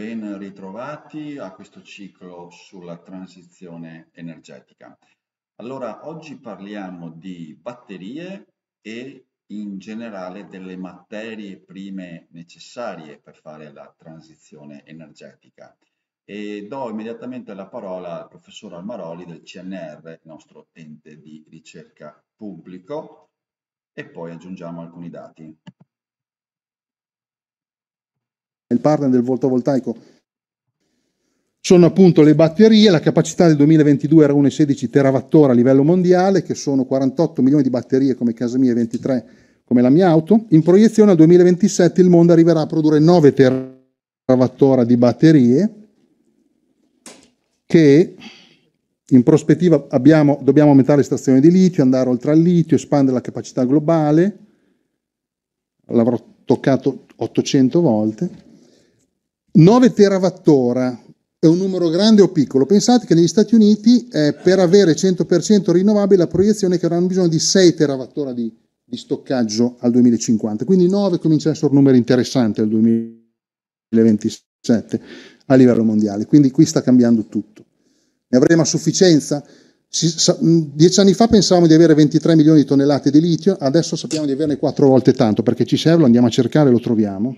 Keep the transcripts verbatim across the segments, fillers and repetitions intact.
Ben ritrovati a questo ciclo sulla transizione energetica. Allora, oggi parliamo di batterie e in generale delle materie prime necessarie per fare la transizione energetica. E do immediatamente la parola al professor Armaroli del C N R, nostro ente di ricerca pubblico, e poi aggiungiamo alcuni dati. Il partner del fotovoltaico sono appunto le batterie. La capacità del duemilaventidue era uno virgola sedici terawattora a livello mondiale, che sono quarantotto milioni di batterie come casa mia e ventitré come la mia auto. In proiezione al duemilaventisette il mondo arriverà a produrre nove terawattora di batterie, che in prospettiva abbiamo, dobbiamo aumentare le stazioni di litio, andare oltre al litio, espandere la capacità globale. L'avrò toccato ottocento volte. nove terawattora è un numero grande o piccolo? Pensate che negli Stati Uniti eh, per avere cento per cento rinnovabile la proiezione è che avranno bisogno di sei terawattora di, di stoccaggio al duemilacinquanta, quindi nove comincia a essere un numero interessante al duemilaventisette a livello mondiale, quindi qui sta cambiando tutto. Ne avremo a sufficienza? Si, sa, dieci anni fa pensavamo di avere ventitré milioni di tonnellate di litio, adesso sappiamo di averne quattro volte tanto, perché ci serve, lo andiamo a cercare e lo troviamo.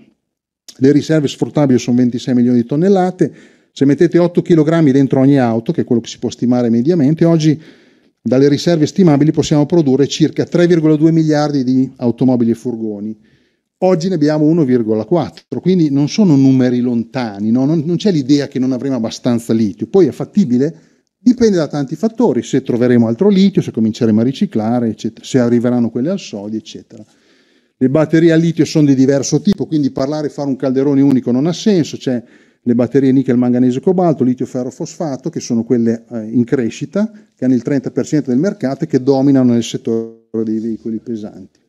Le riserve sfruttabili sono ventisei milioni di tonnellate. Se mettete otto chilogrammi dentro ogni auto, che è quello che si può stimare mediamente, oggi dalle riserve stimabili possiamo produrre circa tre virgola due miliardi di automobili e furgoni. Oggi ne abbiamo uno virgola quattro, quindi non sono numeri lontani, no? Non, non c'è l'idea che non avremo abbastanza litio. Poi è fattibile? Dipende da tanti fattori, se troveremo altro litio, se cominceremo a riciclare, eccetera, se arriveranno quelle al sodio, eccetera. Le batterie a litio sono di diverso tipo, quindi parlare e fare un calderone unico non ha senso. C'è le batterie nichel, manganese, cobalto, litio, ferro, fosfato, che sono quelle eh, in crescita, che hanno il trenta per cento del mercato e che dominano nel settore dei veicoli pesanti.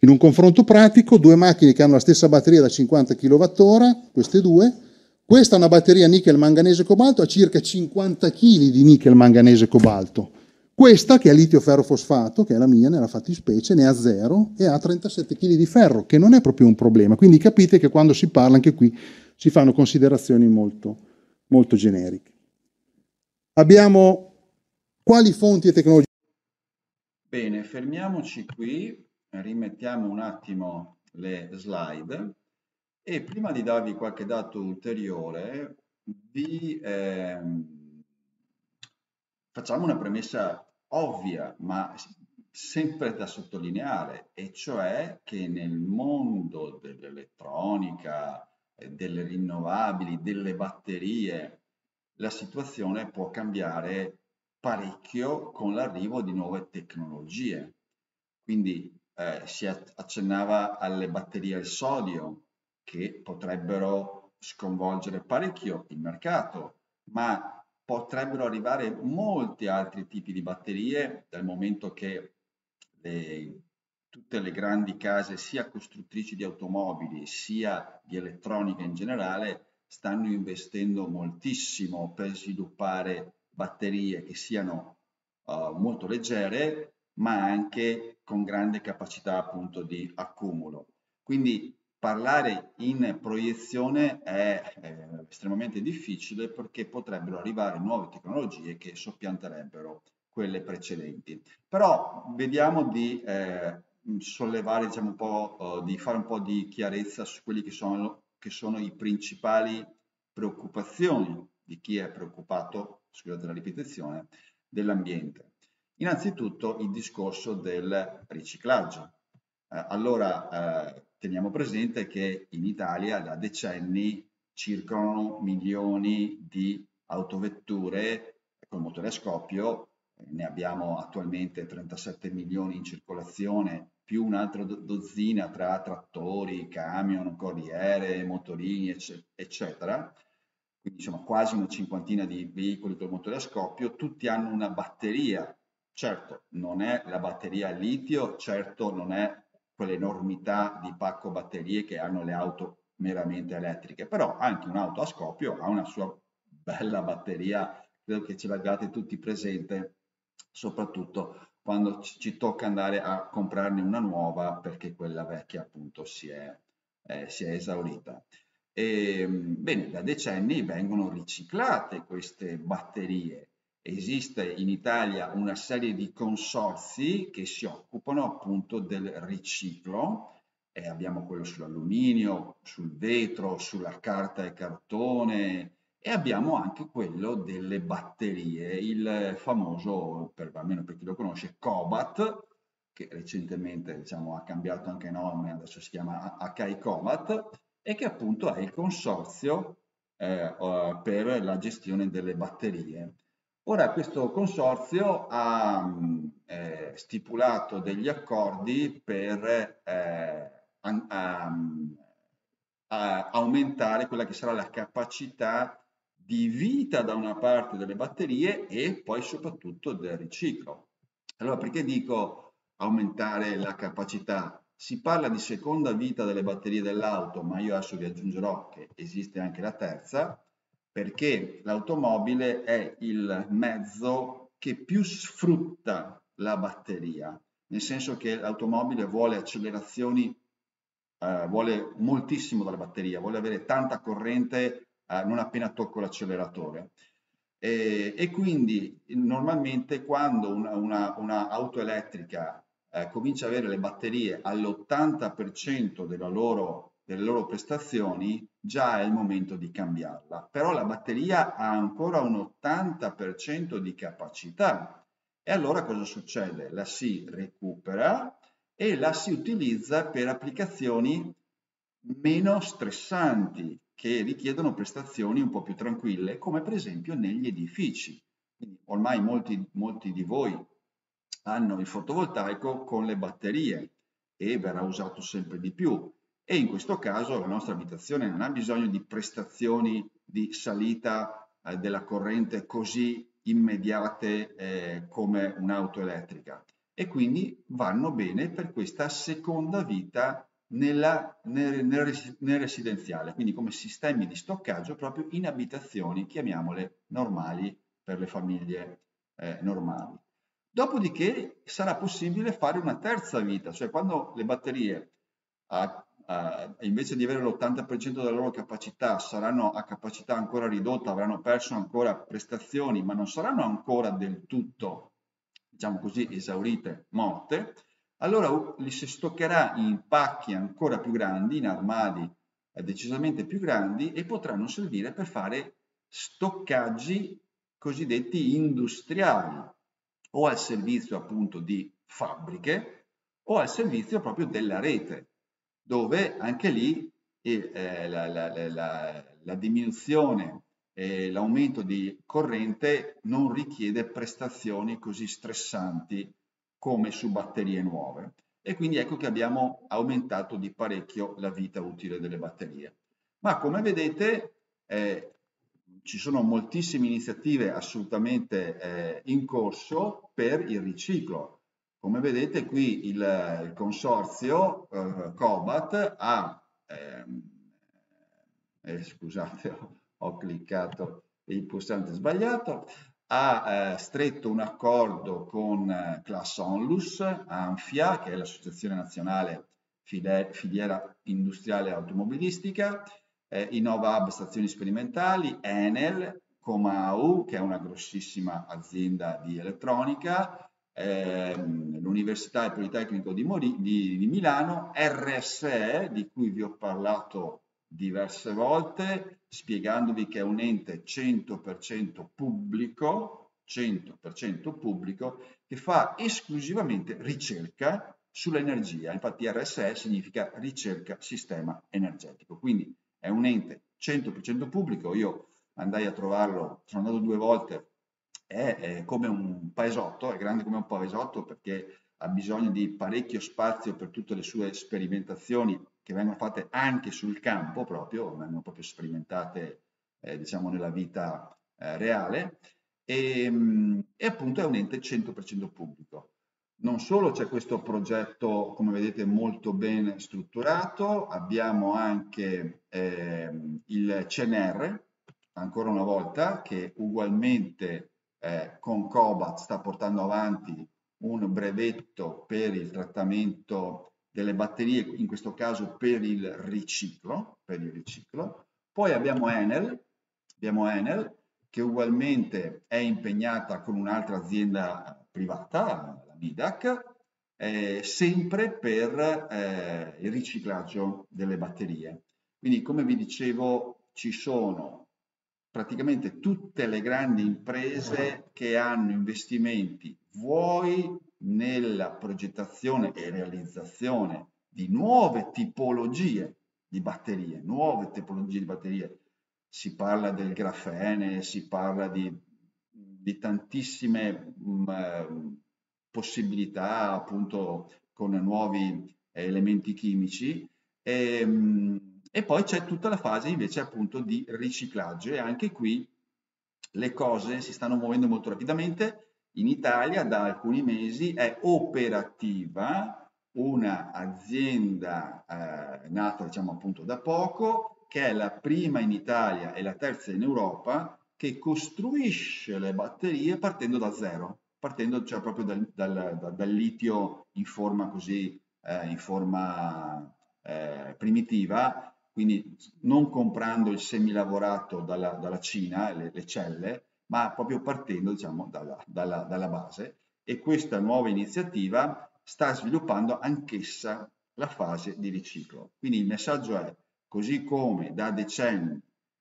In un confronto pratico, due macchine che hanno la stessa batteria da cinquanta chilowattora, queste due, questa è una batteria nichel, manganese, cobalto, ha circa cinquanta chilogrammi di nichel, manganese, cobalto. Questa, che è litio ferrofosfato, che è la mia nella fattispecie, ne ha zero e ha trentasette chilogrammi di ferro, che non è proprio un problema. Quindi capite che quando si parla anche qui si fanno considerazioni molto, molto generiche. Abbiamo quali fonti e tecnologie? Bene, fermiamoci qui, rimettiamo un attimo le slide e prima di darvi qualche dato ulteriore vi... Ehm, Facciamo una premessa ovvia, ma sempre da sottolineare, e cioè che nel mondo dell'elettronica, delle rinnovabili, delle batterie, la situazione può cambiare parecchio con l'arrivo di nuove tecnologie. Quindi eh, si accennava alle batterie al sodio, che potrebbero sconvolgere parecchio il mercato, ma potrebbero arrivare molti altri tipi di batterie, dal momento che le, tutte le grandi case, sia costruttrici di automobili, sia di elettronica in generale, stanno investendo moltissimo per sviluppare batterie che siano uh, molto leggere, ma anche con grande capacità appunto di accumulo. Quindi parlare in proiezione è eh, estremamente difficile, perché potrebbero arrivare nuove tecnologie che soppianterebbero quelle precedenti. Però vediamo di eh, sollevare, diciamo, un po', eh, di fare un po' di chiarezza su quelli che sono, che sono i principali preoccupazioni di chi è preoccupato, scusate la ripetizione, dell'ambiente. Innanzitutto il discorso del riciclaggio. Eh, allora, eh, Teniamo presente che in Italia da decenni circolano milioni di autovetture con motore a scoppio, ne abbiamo attualmente trentasette milioni in circolazione, più un'altra dozzina tra trattori, camion, corriere, motorini, eccetera. Quindi insomma quasi una cinquantina di veicoli con motore a scoppio, tutti hanno una batteria. Certo, non è la batteria a litio, certo non è quell'enormità di pacco batterie che hanno le auto meramente elettriche, però anche un'auto a scoppio ha una sua bella batteria, credo che ce l'abbiate tutti presente, soprattutto quando ci tocca andare a comprarne una nuova perché quella vecchia appunto si è eh, si è esaurita. E, bene, da decenni vengono riciclate queste batterie. Esiste in Italia una serie di consorzi che si occupano appunto del riciclo. Eh, abbiamo quello sull'alluminio, sul vetro, sulla carta e cartone, e abbiamo anche quello delle batterie, il famoso, per, almeno per chi lo conosce, COBAT, che recentemente diciamo, ha cambiato anche nome, adesso si chiama Hi-Cobat, e che appunto è il consorzio eh, per la gestione delle batterie. Ora questo consorzio ha eh, stipulato degli accordi per eh, a, a, a aumentare quella che sarà la capacità di vita da una parte delle batterie e poi soprattutto del riciclo. Allora perché dico aumentare la capacità? Si parla di seconda vita delle batterie dell'auto, ma io adesso vi aggiungerò che esiste anche la terza, perché l'automobile è il mezzo che più sfrutta la batteria, nel senso che l'automobile vuole accelerazioni, eh, vuole moltissimo dalla batteria, vuole avere tanta corrente eh, non appena tocco l'acceleratore. E, e quindi normalmente quando una, una, una auto elettrica eh, comincia ad avere le batterie all'ottanta per cento della loro delle loro prestazioni, già è il momento di cambiarla. Però la batteria ha ancora un ottanta per cento di capacità. E allora cosa succede? La si recupera e la si utilizza per applicazioni meno stressanti, che richiedono prestazioni un po' più tranquille, come per esempio negli edifici. Quindi ormai molti, molti di voi hanno il fotovoltaico con le batterie e verrà usato sempre di più. E in questo caso la nostra abitazione non ha bisogno di prestazioni di salita eh, della corrente così immediate eh, come un'auto elettrica, e quindi vanno bene per questa seconda vita nella, nel, nel, nel residenziale, quindi come sistemi di stoccaggio proprio in abitazioni, chiamiamole normali, per le famiglie eh, normali. Dopodiché sarà possibile fare una terza vita, cioè quando le batterie a Uh, invece di avere l'ottanta per cento della loro capacità saranno a capacità ancora ridotta, avranno perso ancora prestazioni, ma non saranno ancora del tutto, diciamo così, esaurite, morte, allora li si stoccherà in pacchi ancora più grandi, in armadi eh, decisamente più grandi, e potranno servire per fare stoccaggi cosiddetti industriali, o al servizio appunto di fabbriche o al servizio proprio della rete, dove anche lì eh, la, la, la, la diminuzione e l'aumento di corrente non richiede prestazioni così stressanti come su batterie nuove. E quindi ecco che abbiamo aumentato di parecchio la vita utile delle batterie. Ma come vedete eh, ci sono moltissime iniziative assolutamente eh, in corso per il riciclo. Come vedete qui il, il consorzio eh, COBAT ha, ehm, eh, scusate ho, ho cliccato il pulsante sbagliato, ha eh, stretto un accordo con eh, Class Onlus, Anfia, che è l'associazione nazionale fide, filiera industriale automobilistica, eh, Innova Hub, Stazioni Sperimentali, Enel, Comau, che è una grossissima azienda di elettronica, Ehm, l'Università e Politecnico di, di, di Milano, R S E, di cui vi ho parlato diverse volte, spiegandovi che è un ente cento per cento pubblico, cento per cento pubblico, che fa esclusivamente ricerca sull'energia. Infatti R S E significa ricerca sistema energetico, quindi è un ente cento per cento pubblico. Io andai a trovarlo, sono andato due volte, è come un paesotto, è grande come un paesotto perché ha bisogno di parecchio spazio per tutte le sue sperimentazioni che vengono fatte anche sul campo proprio, vengono proprio sperimentate eh, diciamo nella vita eh, reale, e, e appunto è un ente cento per cento pubblico. Non solo c'è questo progetto, come vedete, molto ben strutturato, abbiamo anche eh, il C N R, ancora una volta, che ugualmente Eh, con COBAT sta portando avanti un brevetto per il trattamento delle batterie, in questo caso per il riciclo, per il riciclo. Poi abbiamo Enel, abbiamo Enel che ugualmente è impegnata con un'altra azienda privata, la Midac, eh, sempre per eh, il riciclaggio delle batterie. Quindi, come vi dicevo, ci sono praticamente tutte le grandi imprese che hanno investimenti vuoi nella progettazione e realizzazione di nuove tipologie di batterie, nuove tipologie di batterie. Si parla del grafene, si parla di, di tantissime mh, possibilità, appunto, con nuovi elementi chimici, e, mh, e poi c'è tutta la fase invece, appunto, di riciclaggio, e anche qui le cose si stanno muovendo molto rapidamente. In Italia da alcuni mesi è operativa un'azienda eh, nata, diciamo, appunto da poco, che è la prima in Italia e la terza in Europa, che costruisce le batterie partendo da zero, partendo cioè proprio dal, dal, dal, dal litio in forma così, eh, in forma eh, primitiva, quindi non comprando il semilavorato dalla, dalla Cina, le, le celle, ma proprio partendo, diciamo, dalla, dalla, dalla base. E questa nuova iniziativa sta sviluppando anch'essa la fase di riciclo. Quindi il messaggio è: così come da decenni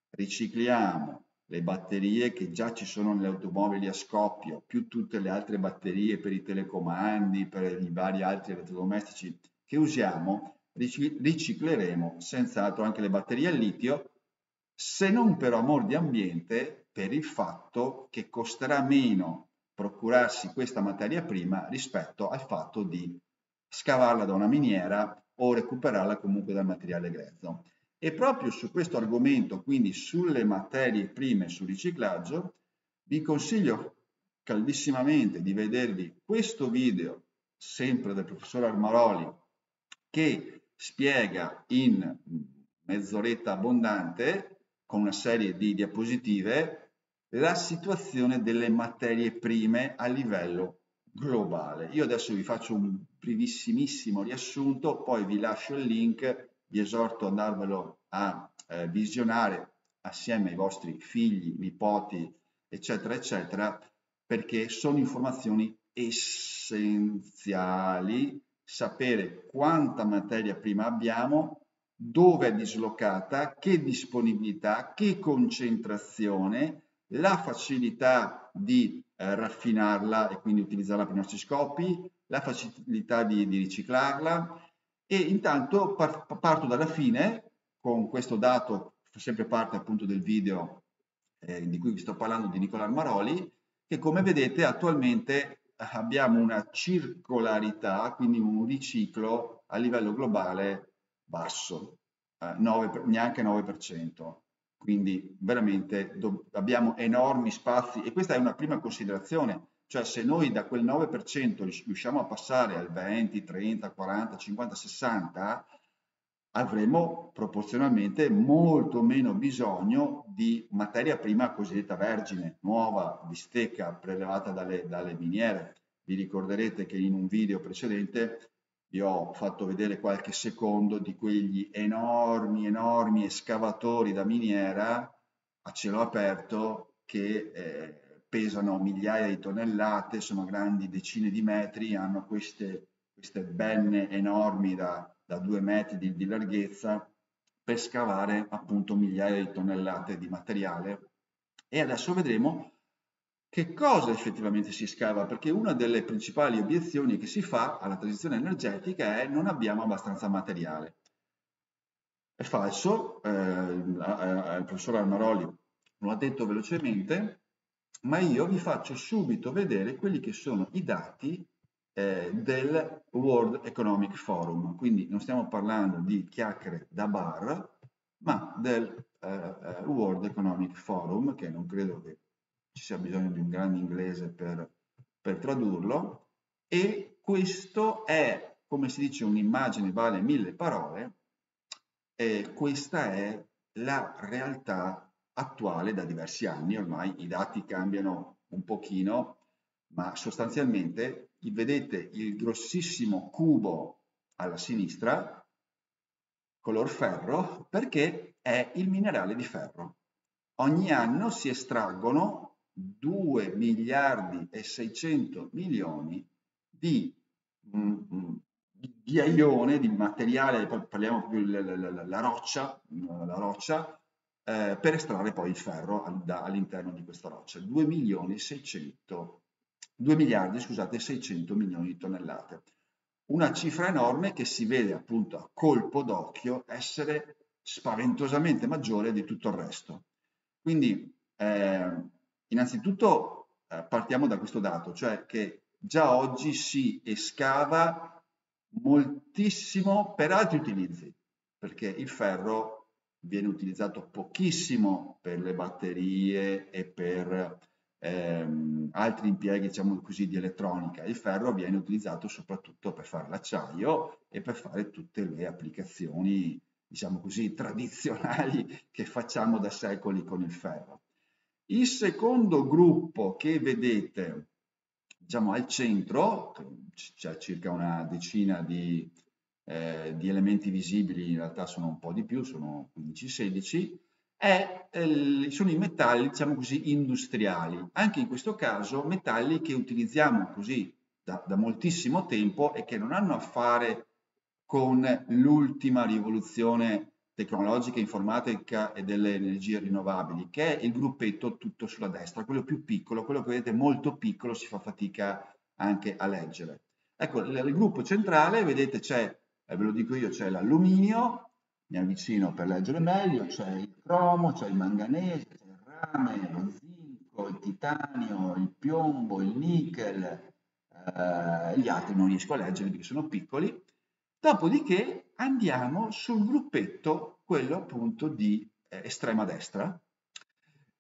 ricicliamo le batterie che già ci sono nelle automobili a scoppio, più tutte le altre batterie per i telecomandi, per i vari altri elettrodomestici che usiamo, ricicleremo senz'altro anche le batterie al litio, se non per amor di ambiente, per il fatto che costerà meno procurarsi questa materia prima rispetto al fatto di scavarla da una miniera o recuperarla comunque dal materiale grezzo. E proprio su questo argomento, quindi sulle materie prime e sul riciclaggio, vi consiglio caldissimamente di vedervi questo video, sempre del professor Armaroli, che spiega in mezz'oretta abbondante, con una serie di diapositive, la situazione delle materie prime a livello globale. Io adesso vi faccio un brevissimissimo riassunto, poi vi lascio il link, vi esorto ad andarvelo a eh, visionare assieme ai vostri figli, nipoti, eccetera, eccetera, perché sono informazioni essenziali. Sapere quanta materia prima abbiamo, dove è dislocata, che disponibilità, che concentrazione, la facilità di eh, raffinarla e quindi utilizzarla per i nostri scopi, la facilità di, di riciclarla. E intanto par parto dalla fine con questo dato, sempre parte appunto del video eh, di cui vi sto parlando, di Nicola Armaroli, che come vedete attualmente abbiamo una circolarità, quindi un riciclo a livello globale basso, eh, nove, neanche nove per cento, quindi veramente abbiamo enormi spazi. E questa è una prima considerazione, cioè se noi da quel nove per cento riusciamo a passare al venti, trenta, quaranta, cinquanta, sessanta, avremo proporzionalmente molto meno bisogno di materia prima cosiddetta vergine, nuova, bistecca, prelevata dalle, dalle miniere. Vi ricorderete che in un video precedente vi ho fatto vedere qualche secondo di quegli enormi, enormi escavatori da miniera a cielo aperto che eh, pesano migliaia di tonnellate, sono grandi decine di metri, hanno queste, queste benne enormi da, da due metri di, di larghezza per scavare appunto migliaia di tonnellate di materiale. E adesso vedremo che cosa effettivamente si scava, perché una delle principali obiezioni che si fa alla transizione energetica è: non abbiamo abbastanza materiale. È falso, eh, il professor Armaroli lo ha detto velocemente, ma io vi faccio subito vedere quelli che sono i dati eh, del World Economic Forum. Quindi non stiamo parlando di chiacchiere da bar, ma del eh, World Economic Forum, che non credo che ci sia bisogno di un grande inglese per, per tradurlo. E questo è, come si dice, un'immagine vale mille parole, e questa è la realtà attuale da diversi anni ormai. I dati cambiano un pochino, ma sostanzialmente vedete il grossissimo cubo alla sinistra, color ferro, perché è il minerale di ferro. Ogni anno si estraggono due miliardi e seicento milioni di, mm, di ione, di materiale, parliamo più della roccia, la roccia eh, per estrarre poi il ferro all'interno di questa roccia. due miliardi e seicento milioni di tonnellate. Una cifra enorme che si vede appunto a colpo d'occhio essere spaventosamente maggiore di tutto il resto. Quindi eh, innanzitutto eh, partiamo da questo dato, cioè che già oggi si escava moltissimo per altri utilizzi, perché il ferro viene utilizzato pochissimo per le batterie e per Ehm, altri impieghi, diciamo così, di elettronica. Il ferro viene utilizzato soprattutto per fare l'acciaio e per fare tutte le applicazioni, diciamo così, tradizionali che facciamo da secoli con il ferro. Il secondo gruppo che vedete, diciamo al centro, c'è circa una decina di, eh, di elementi visibili, in realtà sono un po' di più, sono quindici sedici, È, sono i metalli, diciamo così, industriali, anche in questo caso metalli che utilizziamo così da, da moltissimo tempo e che non hanno a fare con l'ultima rivoluzione tecnologica, informatica e delle energie rinnovabili, che è il gruppetto tutto sulla destra, quello più piccolo, quello che vedete molto piccolo, si fa fatica anche a leggere. Ecco, il gruppo centrale, vedete c'è, ve lo dico io, c'è l'alluminio, mi avvicino per leggere meglio, c'è il cromo, c'è il manganese, c'è il rame, lo zinco, il titanio, il piombo, il nickel, eh, gli altri non riesco a leggere perché sono piccoli. Dopodiché andiamo sul gruppetto, quello appunto di eh, estrema destra,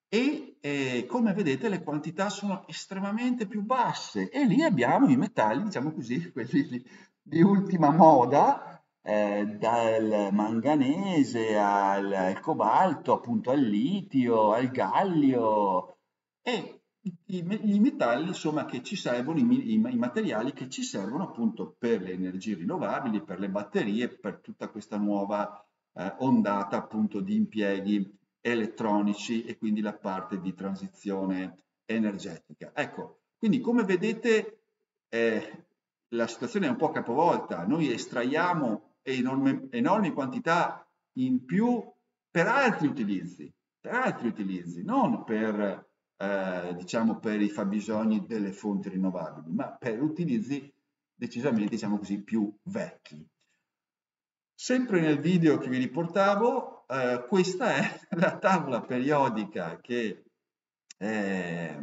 e eh, come vedete le quantità sono estremamente più basse e lì abbiamo i metalli, diciamo così, quelli di, di ultima moda, Eh, dal manganese al, al cobalto, appunto al litio, al gallio, e i, i metalli insomma che ci servono, i, i, i materiali che ci servono appunto per le energie rinnovabili, per le batterie, per tutta questa nuova eh, ondata appunto di impieghi elettronici e quindi la parte di transizione energetica. Ecco, quindi come vedete eh, la situazione è un po' capovolta, noi estraiamo Enorme, enormi quantità in più per altri utilizzi, per altri utilizzi, non per, eh, diciamo, per i fabbisogni delle fonti rinnovabili, ma per utilizzi decisamente, diciamo così, più vecchi. Sempre nel video che vi riportavo, eh, questa è la tavola periodica che eh,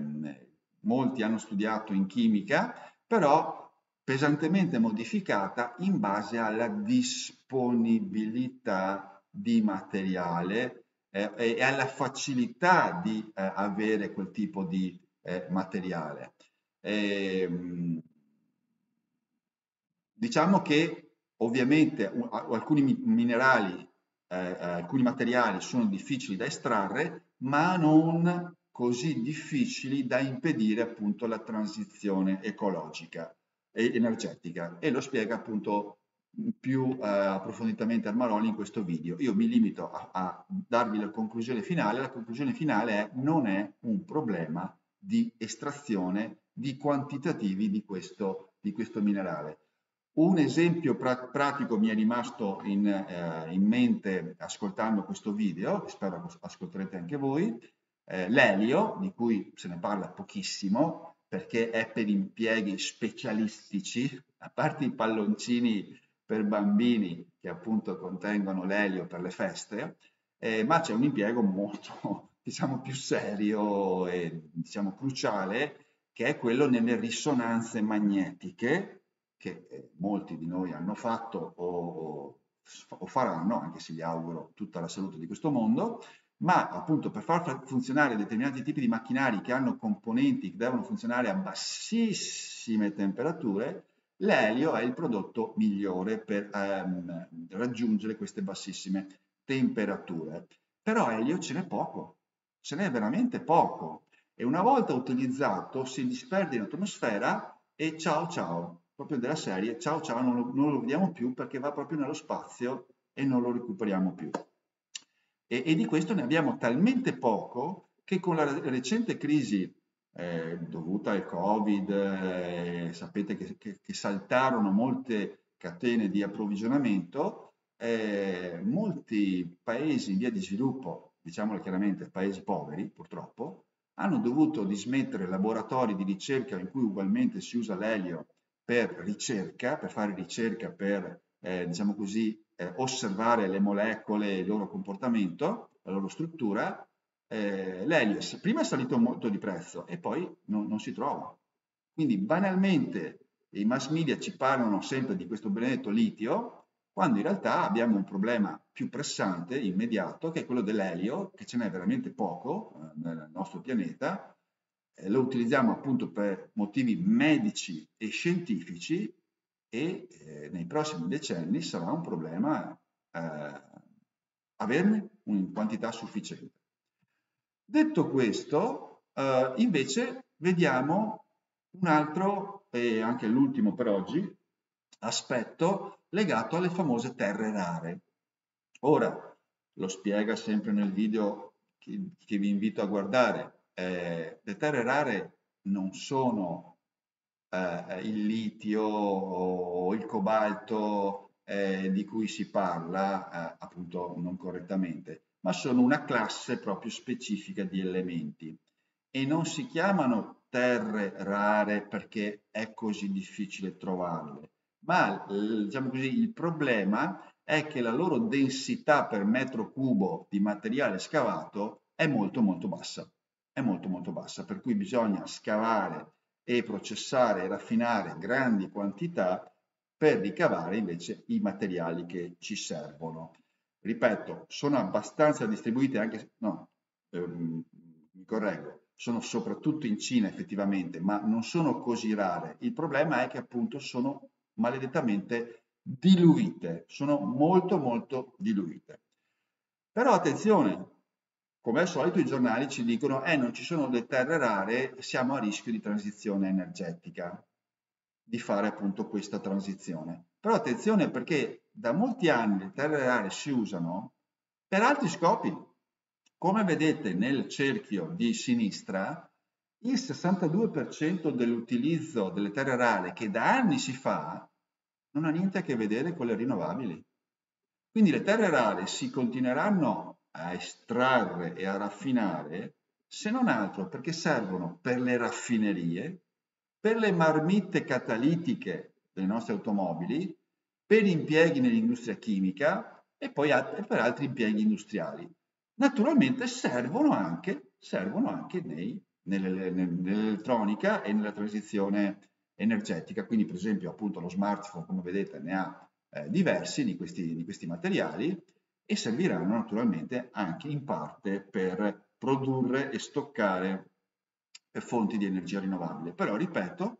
molti hanno studiato in chimica, però pesantemente modificata in base alla disponibilità di materiale eh, e alla facilità di eh, avere quel tipo di eh, materiale. E, diciamo che ovviamente un, alcuni minerali, eh, alcuni materiali sono difficili da estrarre, ma non così difficili da impedire appunto la transizione ecologica e energetica, e lo spiega appunto più eh, approfonditamente Armaroli in questo video. Io mi limito a, a darvi la conclusione finale. La conclusione finale è: non è un problema di estrazione di quantitativi di questo, di questo minerale. Un esempio pra pratico mi è rimasto in, eh, in mente ascoltando questo video, spero ascolterete anche voi, eh, l'elio, di cui se ne parla pochissimo, perché è per impieghi specialistici, a parte i palloncini per bambini che appunto contengono l'elio per le feste, eh, ma c'è un impiego molto, diciamo, più serio e, diciamo, cruciale, che è quello nelle risonanze magnetiche, che eh, molti di noi hanno fatto o, o faranno, anche se gli auguro tutta la salute di questo mondo. Ma appunto per far funzionare determinati tipi di macchinari che hanno componenti che devono funzionare a bassissime temperature, l'elio è il prodotto migliore per ehm, raggiungere queste bassissime temperature. Però elio ce n'è poco, ce n'è veramente poco, e una volta utilizzato si disperde in atmosfera e ciao ciao, proprio della serie, ciao ciao, non lo, non lo vediamo più perché va proprio nello spazio e non lo recuperiamo più. E, e di questo ne abbiamo talmente poco che con la recente crisi eh, dovuta al Covid, eh, sapete che, che, che saltarono molte catene di approvvigionamento, eh, molti paesi in via di sviluppo, diciamolo chiaramente paesi poveri purtroppo, hanno dovuto dismettere laboratori di ricerca in cui ugualmente si usa l'elio per ricerca, per fare ricerca, per eh, diciamo così, eh, osservare le molecole, il loro comportamento, la loro struttura. Eh, l'elio prima è salito molto di prezzo e poi non, non si trova. Quindi banalmente i mass media ci parlano sempre di questo benedetto litio, quando in realtà abbiamo un problema più pressante, immediato, che è quello dell'elio, che ce n'è veramente poco eh, nel nostro pianeta. Eh, lo utilizziamo appunto per motivi medici e scientifici e eh, nei prossimi decenni sarà un problema eh, averne una quantità sufficiente. Detto questo, eh, invece vediamo un altro, e anche l'ultimo per oggi, aspetto legato alle famose terre rare. Ora, lo spiega sempre nel video che, che vi invito a guardare, eh, le terre rare non sono eh, il litio o il cobalto eh, di cui si parla, eh, appunto non correttamente, ma sono una classe proprio specifica di elementi e non si chiamano terre rare perché è così difficile trovarle, ma diciamo così, il problema è che la loro densità per metro cubo di materiale scavato è molto molto bassa, è molto molto bassa, per cui bisogna scavare e processare e raffinare grandi quantità per ricavare invece i materiali che ci servono. Ripeto, sono abbastanza distribuite anche, no, ehm, mi correggo, sono soprattutto in Cina effettivamente, ma non sono così rare. Il problema è che appunto sono maledettamente diluite, sono molto molto diluite. Però attenzione, come al solito i giornali ci dicono eh non ci sono le terre rare, siamo a rischio di transizione energetica, di fare appunto questa transizione. Però attenzione perché da molti anni le terre rare si usano per altri scopi. Come vedete nel cerchio di sinistra, il sessantadue per cento dell'utilizzo delle terre rare che da anni si fa non ha niente a che vedere con le rinnovabili. Quindi le terre rare si continueranno a estrarre e a raffinare, se non altro perché servono per le raffinerie, per le marmitte catalitiche delle nostre automobili, per impieghi nell'industria chimica e poi per altri impieghi industriali. Naturalmente servono anche, servono anche nell'elettronica e nella transizione energetica, quindi per esempio appunto lo smartphone, come vedete, ne ha eh, diversi di questi, di questi materiali e serviranno naturalmente anche in parte per produrre e stoccare fonti di energia rinnovabile. Però ripeto,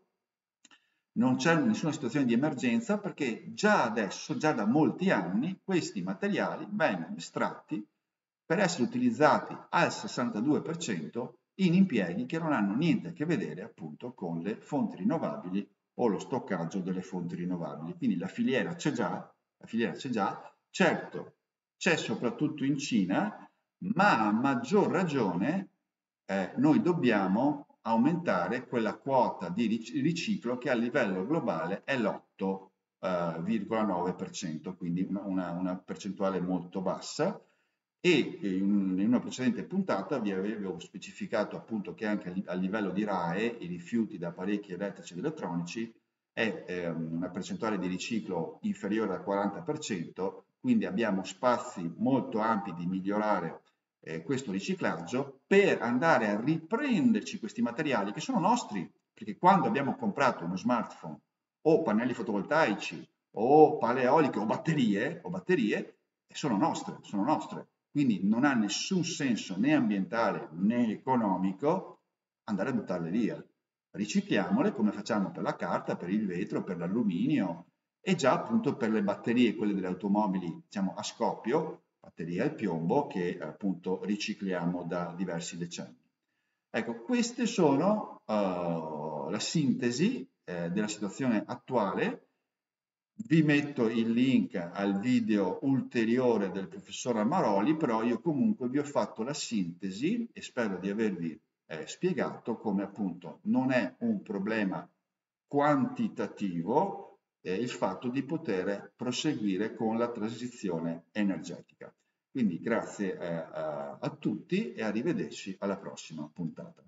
non c'è nessuna situazione di emergenza perché già adesso, già da molti anni, questi materiali vengono estratti per essere utilizzati al sessantadue per cento in impieghi che non hanno niente a che vedere appunto con le fonti rinnovabili o lo stoccaggio delle fonti rinnovabili. Quindi la filiera c'è già, la filiera c'è già, certo c'è soprattutto in Cina, ma a maggior ragione eh, noi dobbiamo aumentare quella quota di riciclo che a livello globale è l'otto virgola nove per cento, eh, quindi una, una, una percentuale molto bassa. E in, in una precedente puntata vi avevo specificato appunto che anche a livello di R A E i rifiuti da apparecchi elettrici ed elettronici è eh, una percentuale di riciclo inferiore al quaranta per cento, quindi abbiamo spazi molto ampi di migliorare Eh, questo riciclaggio per andare a riprenderci questi materiali che sono nostri, perché quando abbiamo comprato uno smartphone o pannelli fotovoltaici o pale eoliche o batterie, o batterie sono nostre, sono nostre, quindi non ha nessun senso né ambientale né economico andare a buttarle via. Ricicliamole come facciamo per la carta, per il vetro, per l'alluminio e già appunto per le batterie, quelle delle automobili diciamo a scoppio, batteria al piombo che appunto ricicliamo da diversi decenni. Ecco, queste sono uh, la sintesi eh, della situazione attuale. Vi metto il link al video ulteriore del professor Armaroli, però io comunque vi ho fatto la sintesi e spero di avervi eh, spiegato come appunto non è un problema quantitativo eh, il fatto di poter proseguire con la transizione energetica. Quindi grazie eh, a, a tutti e arrivederci alla prossima puntata.